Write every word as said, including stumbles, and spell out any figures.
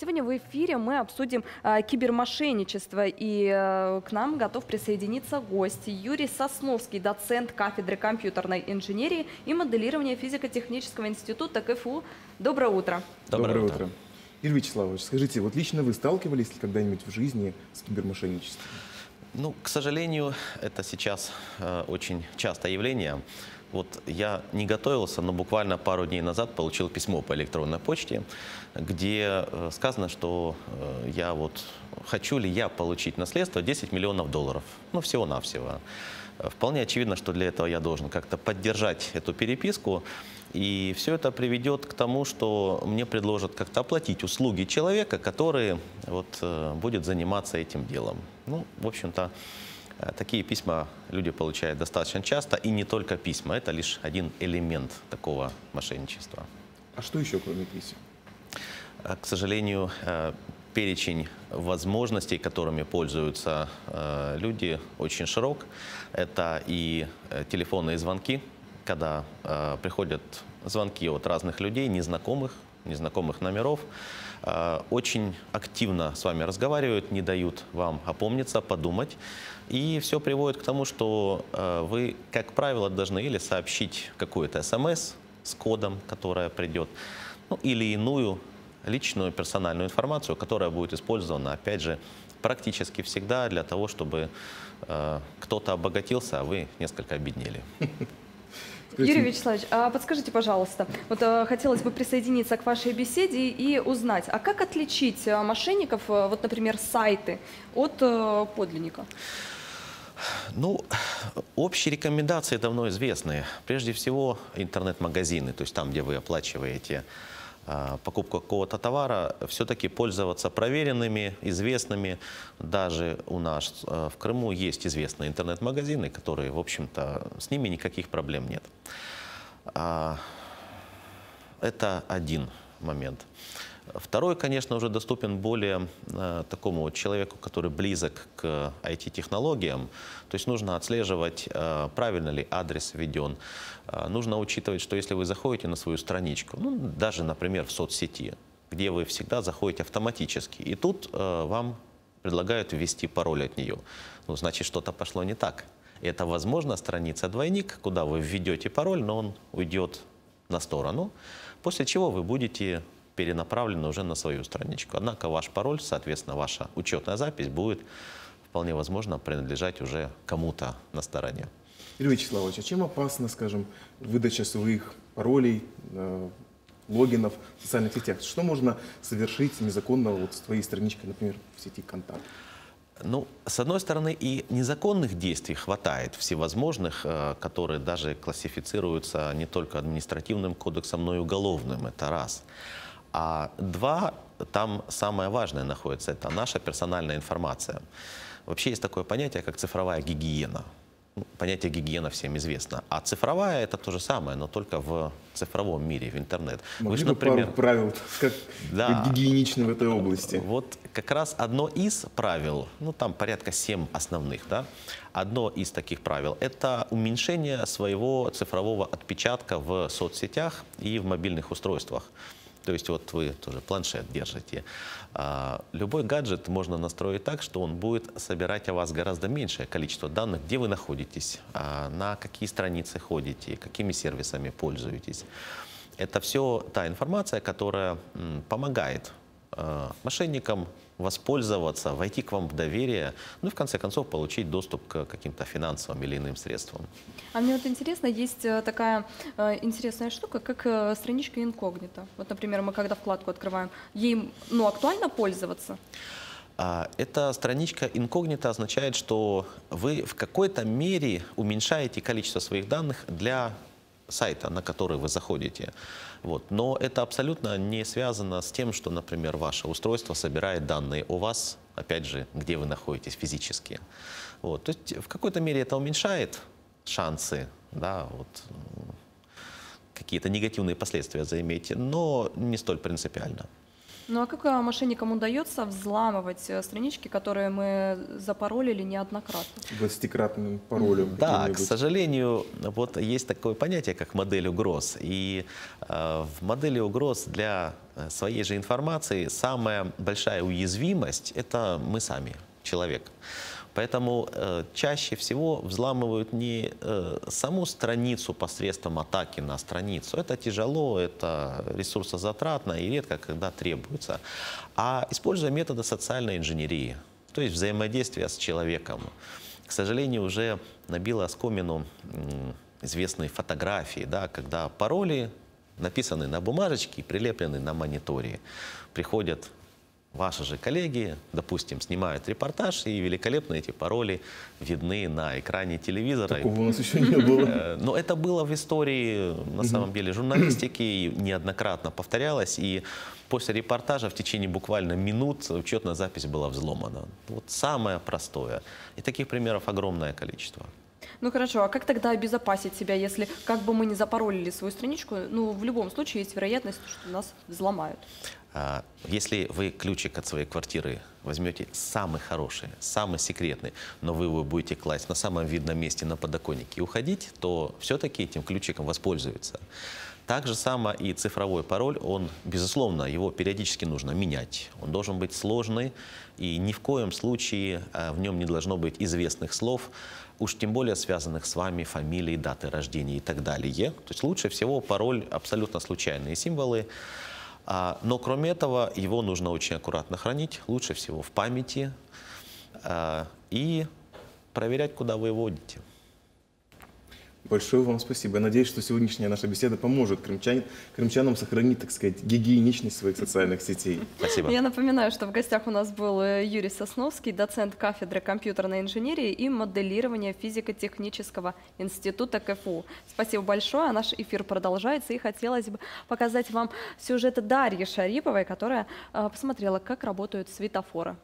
Сегодня в эфире мы обсудим э, кибермошенничество, и э, к нам готов присоединиться гость Юрий Сосновский, доцент кафедры компьютерной инженерии и моделирования физико-технического института КФУ. Доброе утро. Доброе, Доброе утро. утро. Юрий Вячеславович, скажите, вот лично вы сталкивались ли когда-нибудь в жизни с кибермошенничеством? Ну, к сожалению, это сейчас э, очень частое явление. Вот я не готовился, но буквально пару дней назад получил письмо по электронной почте, где сказано, что я вот, хочу ли я получить наследство десять миллионов долларов. Ну, всего-навсего. Вполне очевидно, что для этого я должен как-то поддержать эту переписку. И все это приведет к тому, что мне предложат как-то оплатить услуги человека, который вот, будет заниматься этим делом. Ну, в общем-то, такие письма люди получают достаточно часто, и не только письма. Это лишь один элемент такого мошенничества. А что еще, кроме писем? К сожалению, перечень возможностей, которыми пользуются люди, очень широк. Это и телефонные звонки, когда приходят звонки от разных людей, незнакомых, незнакомых номеров, очень активно с вами разговаривают, не дают вам опомниться, подумать. И все приводит к тому, что вы, как правило, должны или сообщить какую-то смс с кодом, которая придет, ну, или иную личную персональную информацию, которая будет использована, опять же, практически всегда для того, чтобы кто-то обогатился, а вы несколько обеднели. Юрий Вячеславович, подскажите, пожалуйста, вот хотелось бы присоединиться к вашей беседе и узнать, а как отличить мошенников, вот, например, сайты от подлинника? Ну, общие рекомендации давно известны. Прежде всего, интернет-магазины, то есть там, где вы оплачиваете покупку какого-то товара, все-таки пользоваться проверенными, известными. Даже у нас в Крыму есть известные интернет-магазины, которые, в общем-то, с ними никаких проблем нет. Это один момент. Второй, конечно, уже доступен более такому человеку, который близок к ай ти-технологиям. То есть нужно отслеживать, правильно ли адрес введен. Нужно учитывать, что если вы заходите на свою страничку, ну, даже, например, в соцсети, где вы всегда заходите автоматически, и тут вам предлагают ввести пароль от нее. Ну, значит, что-то пошло не так. Это, возможно, страница-двойник, куда вы введете пароль, но он уйдет на сторону, после чего вы будете перенаправлены уже на свою страничку. Однако ваш пароль, соответственно, ваша учетная запись будет, вполне возможно, принадлежать уже кому-то на стороне. Юрий Вячеславович, а чем опасна, скажем, выдача своих паролей, э, логинов в социальных сетях? Что можно совершить незаконно вот с твоей страничкой, например, в сети ВКонтакте? Ну, с одной стороны, и незаконных действий хватает, всевозможных, которые даже классифицируются не только административным кодексом, но и уголовным. Это раз. А два, там самое важное находится, это наша персональная информация. Вообще есть такое понятие, как цифровая гигиена. Понятие гигиена всем известно. А цифровая — это то же самое, но только в цифровом мире, в интернет. Могли Вы же, например, пару правил, как да, гигиенично в этой области. Вот как раз одно из правил, ну там порядка семь основных, да, одно из таких правил — это уменьшение своего цифрового отпечатка в соцсетях и в мобильных устройствах. То есть вот вы тоже планшет держите. Любой гаджет можно настроить так, что он будет собирать о вас гораздо меньшее количество данных, где вы находитесь, на какие страницы ходите, какими сервисами пользуетесь. Это все та информация, которая помогает мошенникам воспользоваться, войти к вам в доверие, ну и в конце концов получить доступ к каким-то финансовым или иным средствам. А мне вот интересно, есть такая э, интересная штука, как э, страничка инкогнито. Вот, например, мы когда вкладку открываем, ей, ну, актуально пользоваться? А, эта страничка инкогнито означает, что вы в какой-то мере уменьшаете количество своих данных для сайта, на который вы заходите. Вот. Но это абсолютно не связано с тем, что, например, ваше устройство собирает данные о вас, опять же, где вы находитесь физически. Вот. То есть в какой-то мере это уменьшает шансы, да, вот, какие-то негативные последствия заиметь, но не столь принципиально. Ну а как мошенникам удается взламывать странички, которые мы запаролили неоднократно? двадцатикратным паролем. Да, к сожалению, вот есть такое понятие, как модель угроз. И э, в модели угроз для своей же информации самая большая уязвимость – это мы сами, человек. Поэтому э, чаще всего взламывают не э, саму страницу посредством атаки на страницу. Это тяжело, это ресурсозатратно и редко когда требуется. А используя методы социальной инженерии, то есть взаимодействия с человеком. К сожалению, уже набило оскомину э, известные фотографии, да, когда пароли написаны на бумажечке и прилеплены на мониторе. Приходят ваши же коллеги, допустим, снимают репортаж, и великолепно эти пароли видны на экране телевизора. Такого у нас еще не было. Но это было в истории, на самом деле, журналистики, неоднократно повторялось, и после репортажа в течение буквально минут учетная запись была взломана. Вот самое простое. И таких примеров огромное количество. Ну хорошо, а как тогда обезопасить себя, если как бы мы ни запаролили свою страничку, ну в любом случае есть вероятность, что нас взломают? Если вы ключик от своей квартиры возьмете самый хороший, самый секретный, но вы его будете класть на самом видном месте на подоконнике и уходить, то все-таки этим ключиком воспользуются. Так же само и цифровой пароль, он, безусловно, его периодически нужно менять. Он должен быть сложный, и ни в коем случае в нем не должно быть известных слов, уж тем более связанных с вами фамилией, датой рождения и так далее. То есть лучше всего пароль абсолютно случайные символы. Но кроме этого, его нужно очень аккуратно хранить, лучше всего в памяти, и проверять, куда вы его вводите. Большое вам спасибо. Я надеюсь, что сегодняшняя наша беседа поможет крымчан, крымчанам сохранить, так сказать, гигиеничность своих социальных сетей. Спасибо. Я напоминаю, что в гостях у нас был Юрий Сосновский, доцент кафедры компьютерной инженерии и моделирования физико-технического института КФУ. Спасибо большое. Наш эфир продолжается, и хотелось бы показать вам сюжет Дарьи Шариповой, которая посмотрела, как работают светофоры.